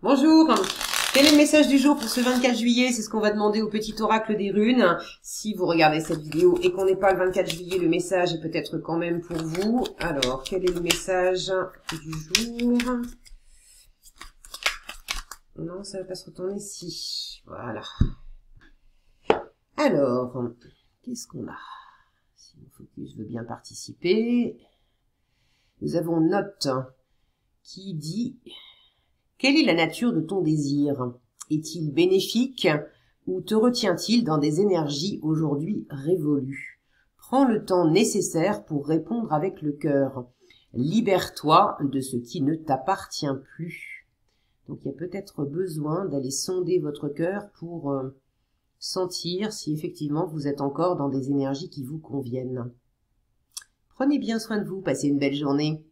Bonjour, quel est le message du jour pour ce 24 juillet? C'est ce qu'on va demander au petit oracle des runes. Si vous regardez cette vidéo et qu'on n'est pas le 24 juillet, le message est peut-être quand même pour vous. Alors, quel est le message du jour? Non, ça ne va pas se retourner si. Voilà. Alors, qu'est-ce qu'on a? Si mon focus veut bien participer. Nous avons note qui dit... Quelle est la nature de ton désir? Est-il bénéfique ou te retient-il dans des énergies aujourd'hui révolues? Prends le temps nécessaire pour répondre avec le cœur. Libère-toi de ce qui ne t'appartient plus. Donc il y a peut-être besoin d'aller sonder votre cœur pour sentir si effectivement vous êtes encore dans des énergies qui vous conviennent. Prenez bien soin de vous, passez une belle journée.